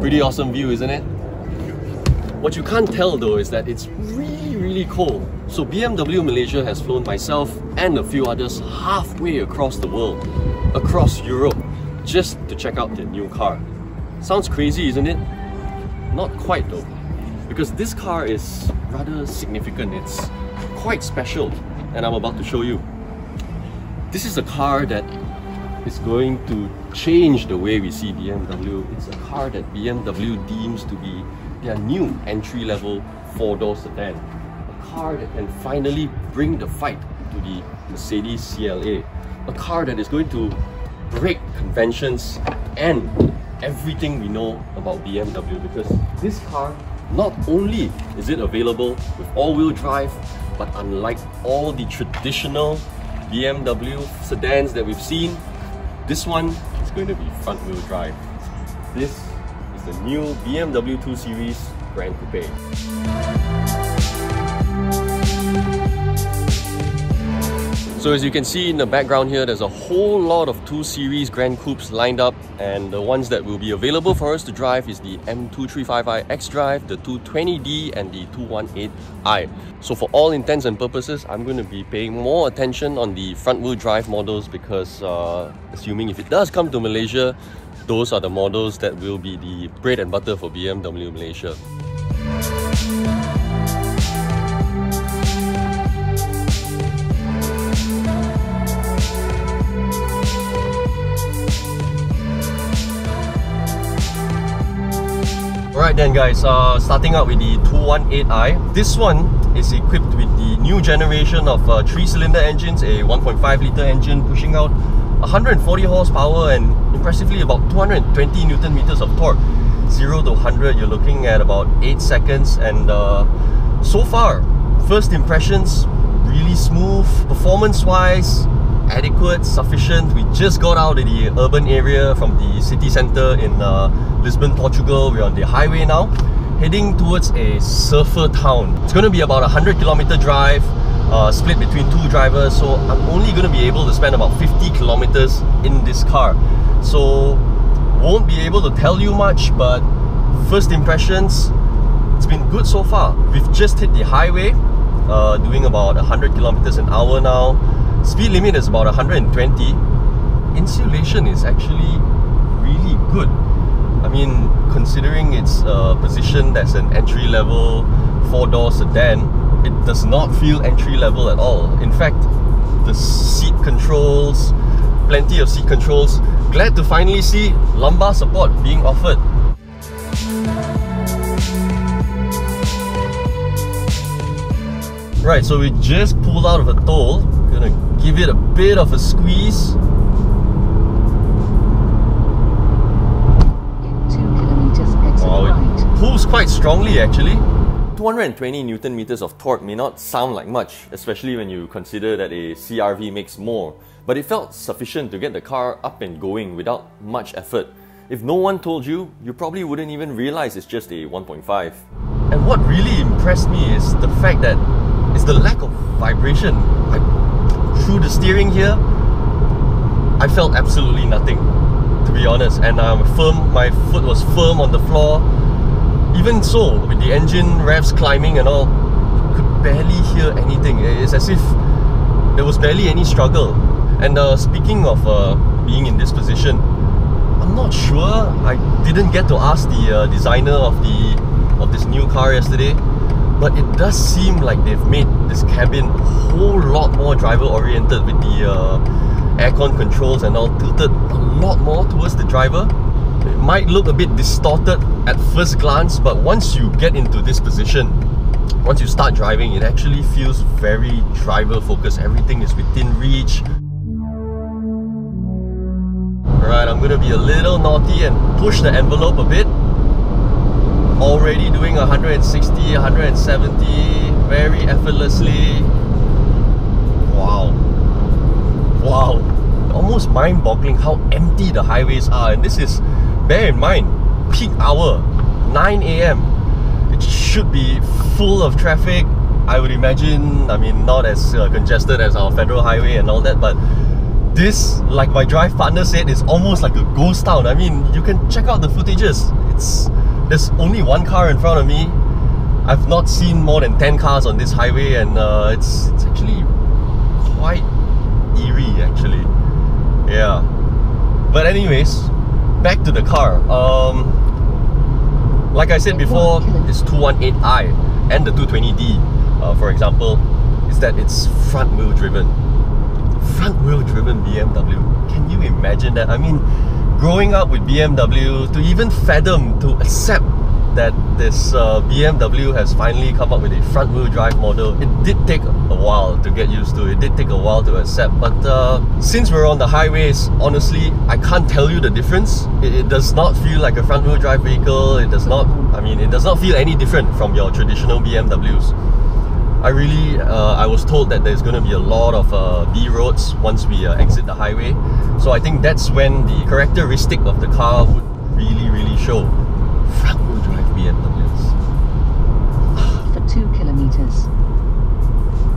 Pretty awesome view, isn't it? What you can't tell though is that it's really cold. So BMW Malaysia has flown myself and a few others halfway across the world, across Europe, just to check out their new car. Sounds crazy, isn't it? Not quite though, because this car is rather significant. It's quite special, and I'm about to show you. This is a car that is going to change the way we see BMW. It's a car that BMW deems to be their new entry-level four-door sedan. A car that can finally bring the fight to the Mercedes CLA. A car that is going to break conventions and everything we know about BMW, because this car, not only is it available with all-wheel drive, but unlike all the traditional BMW sedans that we've seen, this one is going to be front-wheel drive. This is the new BMW 2 Series Gran Coupe. So as you can see in the background here, there's a whole lot of 2 Series Gran Coupes lined up, and the ones that will be available for us to drive is the M235i X-Drive, the 220d and the 218i. So for all intents and purposes, I'm going to be paying more attention on the front-wheel drive models, because assuming if it does come to Malaysia, those are the models that will be the bread and butter for BMW Malaysia. Alright then guys, starting out with the 218i. This one is equipped with the new generation of 3-cylinder engines, a 1.5-litre engine pushing out 140 horsepower and impressively about 220 newton meters of torque. 0 to 100 you're looking at about 8 seconds, and so far, first impressions, really smooth, performance-wise, adequate, sufficient. We just got out of the urban area from the city centre in Lisbon, Portugal. We're on the highway now, heading towards a surfer town. It's going to be about a 100-kilometer drive, split between two drivers, so I'm only going to be able to spend about 50 kilometers in this car. So won't be able to tell you much, but first impressions, it's been good so far. We've just hit the highway, doing about 100 kilometers an hour now. Speed limit is about 120. Insulation is actually really good. I mean, considering it's a position that's an entry-level four-door sedan, it does not feel entry-level at all. In fact, the seat controls, plenty of seat controls. Glad to finally see lumbar support being offered. Right, so we just pulled out of a toll. Gonna give it a bit of a squeeze. 2 kilometers exit right. It pulls quite strongly actually. 220 newton meters of torque may not sound like much, especially when you consider that a CRV makes more, but it felt sufficient to get the car up and going without much effort. If no one told you, you probably wouldn't even realize it's just a 1.5. And what really impressed me is the fact that it's the lack of vibration. Through the steering here, I felt absolutely nothing, to be honest, and my foot was firm on the floor. Even so, with the engine revs climbing and all, you could barely hear anything. It's as if there was barely any struggle. And speaking of being in this position, I'm not sure, I didn't get to ask the designer of this new car yesterday, but it does seem like they've made this cabin a whole lot more driver oriented, with the aircon controls and all tilted a lot more towards the driver. It might look a bit distorted at first glance, but once you get into this position, once you start driving, it actually feels very driver focused. Everything is within reach. Alright, I'm gonna be a little naughty and push the envelope a bit. Already doing 160, 170, very effortlessly. Wow. Wow. Almost mind-boggling how empty the highways are. And this is, bear in mind, peak hour, 9 a.m. It should be full of traffic, I would imagine, I mean, not as congested as our federal highway and all that, but this, like my drive partner said, is almost like a ghost town. I mean, you can check out the footages. There's only one car in front of me. I've not seen more than 10 cars on this highway, and it's actually quite eerie, actually. Yeah. But anyways, back to the car. Like I said before, this 218i and the 220d, for example, is that it's front-wheel driven. Front-wheel driven BMW. Can you imagine that? I mean, growing up with BMW, to even fathom, to accept that this BMW has finally come up with a front-wheel drive model, it did take a while to get used to, it did take a while to accept, but since we're on the highways, honestly, I can't tell you the difference. It does not feel like a front-wheel drive vehicle. It does not, I mean, it does not feel any different from your traditional BMWs. I was told that there's going to be a lot of B roads once we exit the highway, so I think that's when the characteristic of the car would really show. Front-wheel drive BMWs. For 2 kilometers.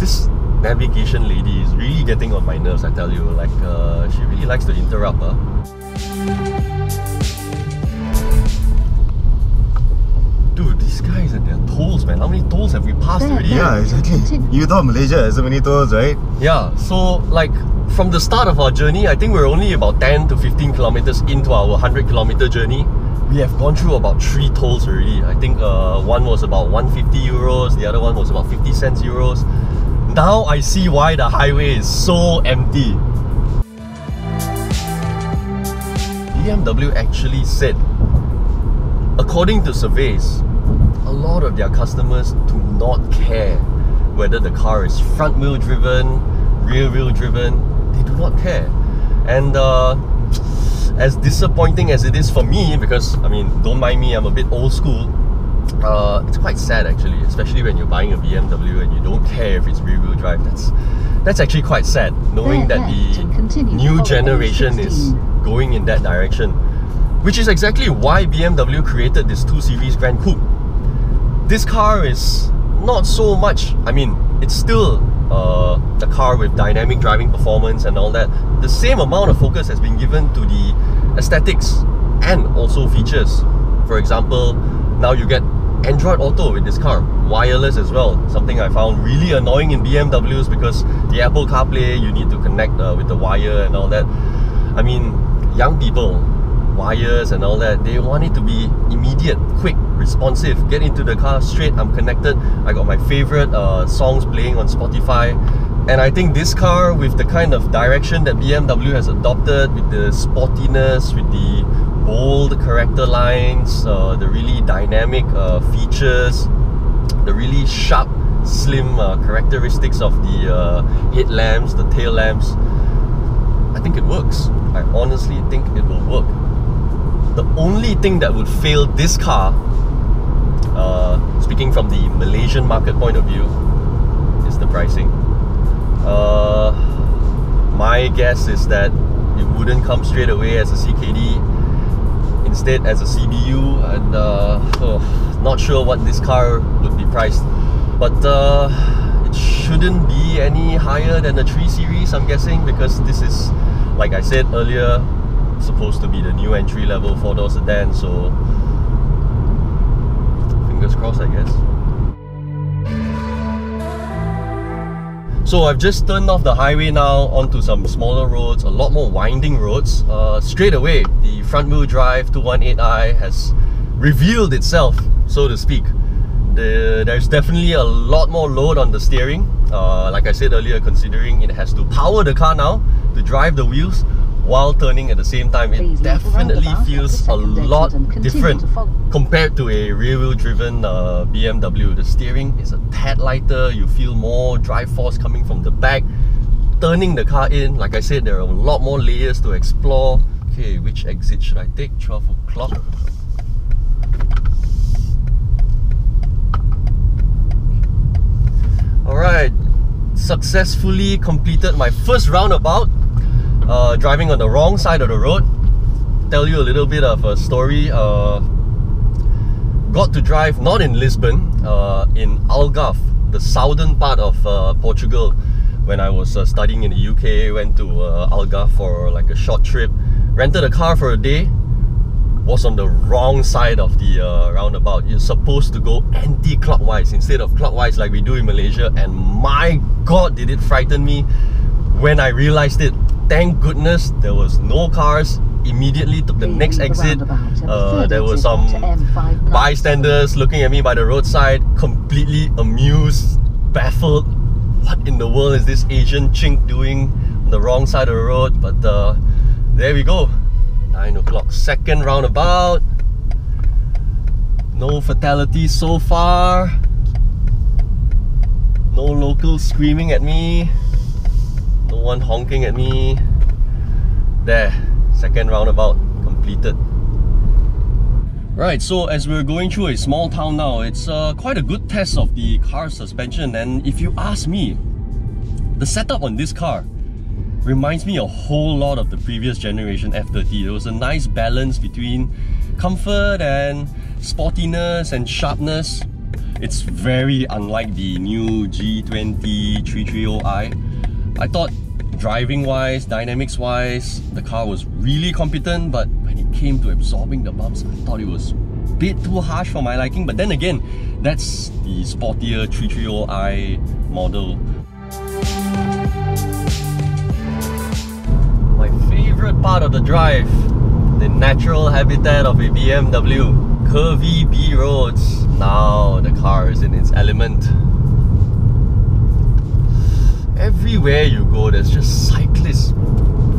This navigation lady is really getting on my nerves, I tell you. Like, she really likes to interrupt, huh? Dude, these guys and their tolls, man. How many tolls have we passed already? Yeah, exactly. You thought Malaysia has so many tolls, right? Yeah, so like, from the start of our journey, I think we're only about 10 to 15 kilometers into our 100-kilometer journey. We have gone through about 3 tolls already. I think one was about 150 euros, the other one was about 50 cents euros. Now I see why the highway is so empty. BMW actually said, according to surveys, a lot of their customers do not care whether the car is front wheel driven, rear wheel driven. They do not care. And as disappointing as it is for me, because, I mean, don't mind me, I'm a bit old school, it's quite sad actually, especially when you're buying a BMW and you don't care if it's rear-wheel drive. That's actually quite sad, knowing that the new generation is going in that direction, which is exactly why BMW created this 2 Series Gran Coupe. This car is not so much, I mean, it's still the car with dynamic driving performance and all that. The same amount of focus has been given to the aesthetics and also features. For example, now you get Android Auto with this car, wireless as well, something I found really annoying in BMWs because the Apple CarPlay, you need to connect with the wire and all that. I mean, young people, wires and all that, they want it to be immediate, quick, responsive. Get into the car straight, I'm connected, I got my favorite songs playing on Spotify. And I think this car, with the kind of direction that BMW has adopted, with the sportiness, with the bold character lines, the really dynamic features, the really sharp, slim characteristics of the headlamps, the tail lamps, I think it works. I honestly think it will work. The only thing that would fail this car, speaking from the Malaysian market point of view, is the pricing. My guess is that it wouldn't come straight away as a CKD, instead as a CBU, and not sure what this car would be priced, but it shouldn't be any higher than the 3 Series, I'm guessing, because this is, like I said earlier, supposed to be the new entry-level 4-door sedan, so fingers crossed, I guess. So I've just turned off the highway now onto some smaller roads, a lot more winding roads. Straight away, the front-wheel drive 218i has revealed itself, so to speak. There's definitely a lot more load on the steering. Like I said earlier, considering it has to power the car now to drive the wheels, while turning at the same time, it definitely feels a lot different compared to a rear-wheel driven BMW. The steering is a tad lighter, you feel more drive force coming from the back. Turning the car in, like I said, there are a lot more layers to explore. Okay, which exit should I take? 12 o'clock. Alright, successfully completed my first roundabout. Driving on the wrong side of the road. Tell you a little bit of a story. Got to drive not in Lisbon, in Algarve, the southern part of Portugal when I was studying in the UK. Went to Algarve for like a short trip, rented a car for a day, was on the wrong side of the roundabout. You're supposed to go anti-clockwise instead of clockwise like we do in Malaysia, and my god did it frighten me when I realized it. Thank goodness there was no cars. Immediately took the next exit. There were some bystanders looking at me by the roadside, completely amused, baffled. What in the world is this Asian chink doing on the wrong side of the road? But there we go. 9 o'clock, second roundabout. No fatalities so far. No locals screaming at me. No one honking at me. There, second roundabout completed. Right, so as we're going through a small town now, it's quite a good test of the car suspension. And if you ask me, the setup on this car reminds me a whole lot of the previous generation F30. There was a nice balance between comfort and sportiness and sharpness. It's very unlike the new G20 330i. I thought driving-wise, dynamics-wise, the car was really competent, but when it came to absorbing the bumps, I thought it was a bit too harsh for my liking. But then again, that's the sportier 330i model. Part of the drive, the natural habitat of a BMW, curvy B roads. Now the car is in its element. Everywhere you go, there's just cyclists. It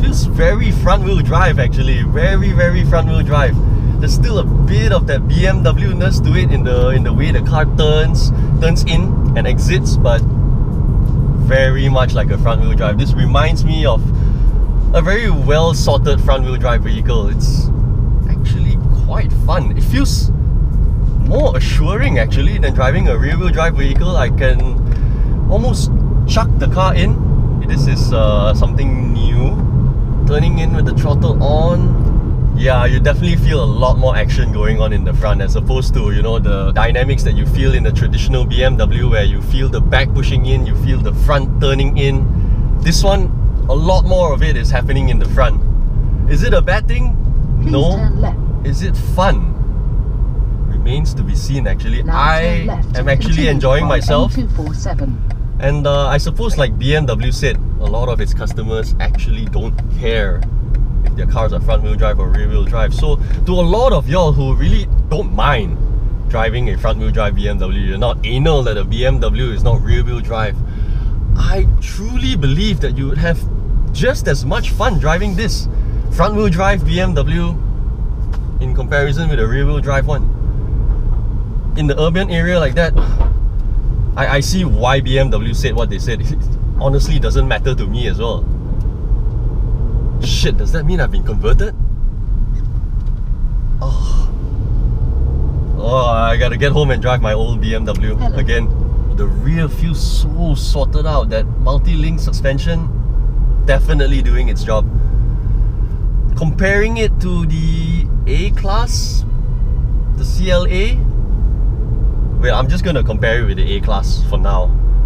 feels very front-wheel drive actually, very front-wheel drive. There's still a bit of that BMW-ness to it in the way the car turns in and exits, but very much like a front-wheel drive. This reminds me of a very well sorted front-wheel drive vehicle. It's actually quite fun. It feels more assuring actually than driving a rear-wheel drive vehicle. I can almost chuck the car in. This is something new. Turning in with the throttle on. Yeah, you definitely feel a lot more action going on in the front as opposed to, you know, the dynamics that you feel in the traditional BMW where you feel the back pushing in, you feel the front turning in. This one, a lot more of it is happening in the front. Is it a bad thing? No. Is it fun? Remains to be seen actually. I am actually enjoying myself. And I suppose like BMW said, a lot of its customers actually don't care if their cars are front-wheel drive or rear-wheel drive. So to a lot of y'all who really don't mind driving a front-wheel drive BMW, you're not anal that a BMW is not rear-wheel drive, I truly believe that you would have just as much fun driving this front-wheel drive BMW in comparison with a rear-wheel drive one. In the urban area like that, I see why BMW said what they said. It honestly doesn't matter to me as well. Shit, does that mean I've been converted? Oh, I gotta get home and drive my old BMW again. The rear feels so sorted out. That multi-link suspension definitely doing its job. Comparing it to the A-Class, the CLA, well, I'm just going to compare it with the A-Class for now.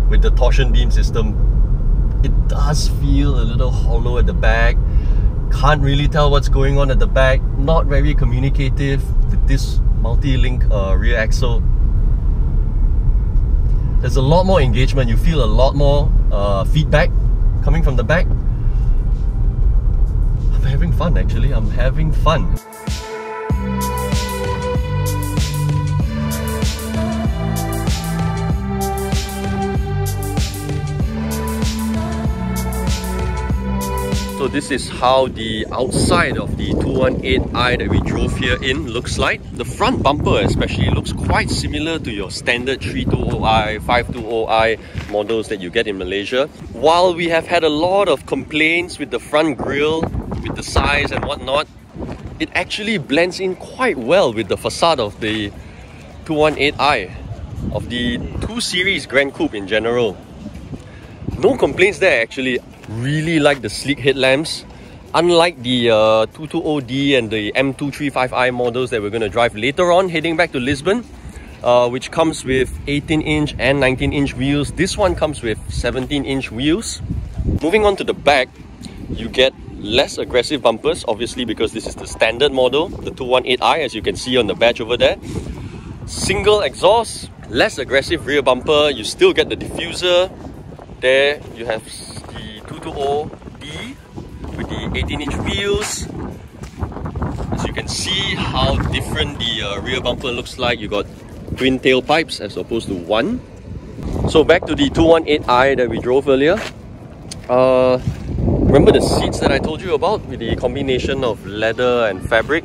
With the torsion beam system, it does feel a little hollow at the back. Can't really tell what's going on at the back. Not very communicative with this multi-link rear axle. There's a lot more engagement. You feel a lot more feedback coming from the back. I'm having fun actually. I'm having fun. So this is how the outside of the 218i that we drove here in looks like. The front bumper especially looks quite similar to your standard 320i, 520i models that you get in Malaysia. While we have had a lot of complaints with the front grille, with the size and whatnot, it actually blends in quite well with the facade of the 218i, of the 2 Series Gran Coupe in general. No complaints there actually. Really like the sleek headlamps. Unlike the 220d and the M235i models that we're going to drive later on heading back to Lisbon, which comes with 18-inch and 19-inch wheels. This one comes with 17-inch wheels. Moving on to the back, you get less aggressive bumpers, obviously, because this is the standard model, the 218i, as you can see on the badge over there. Single exhaust, less aggressive rear bumper. You still get the diffuser. There you have the 220d with the 18-inch wheels. As you can see how different the rear bumper looks like. You got twin tailpipes as opposed to one. So back to the 218i that we drove earlier. Remember the seats that I told you about with the combination of leather and fabric?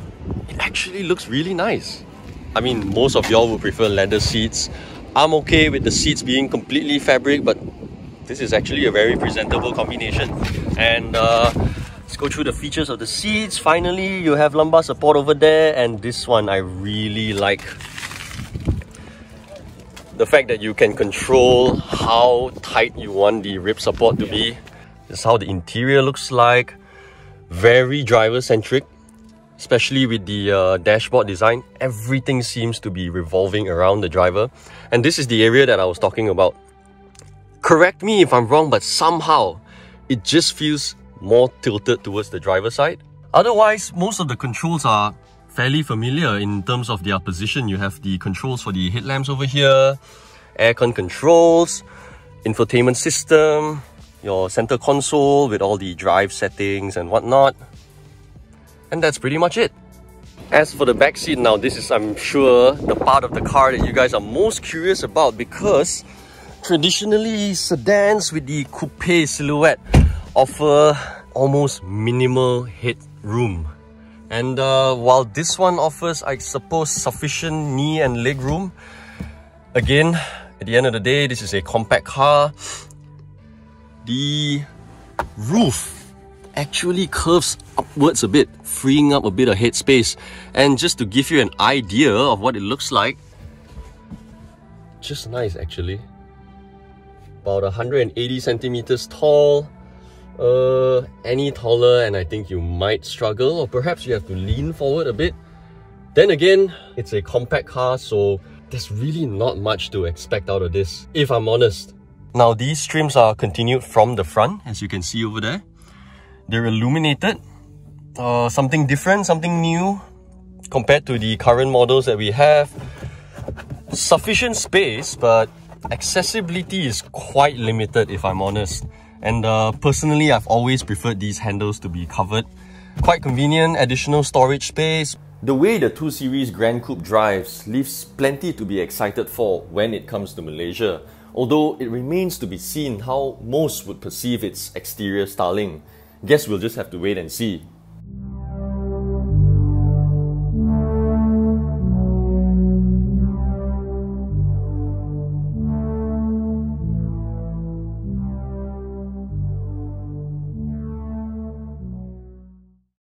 It actually looks really nice. I mean, most of y'all would prefer leather seats. I'm okay with the seats being completely fabric, but this is actually a very presentable combination. And let's go through the features of the seats. Finally, you have lumbar support over there, and this one I really like. The fact that you can control how tight you want the rib support to be. This is how the interior looks like. Very driver-centric. Especially with the dashboard design, everything seems to be revolving around the driver. And this is the area that I was talking about. Correct me if I'm wrong, but somehow it just feels more tilted towards the driver's side. Otherwise, most of the controls are fairly familiar in terms of their position. You have the controls for the headlamps over here, aircon controls, infotainment system, your center console with all the drive settings and whatnot. And that's pretty much it. As for the back seat, now this is, I'm sure, the part of the car that you guys are most curious about, because traditionally sedans with the coupe silhouette offer almost minimal headroom. And while this one offers, I suppose, sufficient knee and leg room, again, at the end of the day, this is a compact car. The roof actually curves upwards a bit, freeing up a bit of headspace. And just to give you an idea of what it looks like, just nice actually. About 180 centimeters tall. Any taller and I think you might struggle, or perhaps you have to lean forward a bit. Then again, it's a compact car, so there's really not much to expect out of this, if I'm honest. Now these trims are continued from the front, as you can see over there. They're illuminated, something different, something new compared to the current models that we have. Sufficient space, but accessibility is quite limited, if I'm honest. And personally, I've always preferred these handles to be covered. Quite convenient, additional storage space. The way the 2 Series Gran Coupe drives leaves plenty to be excited for when it comes to Malaysia, although it remains to be seen how most would perceive its exterior styling. Guess we'll just have to wait and see.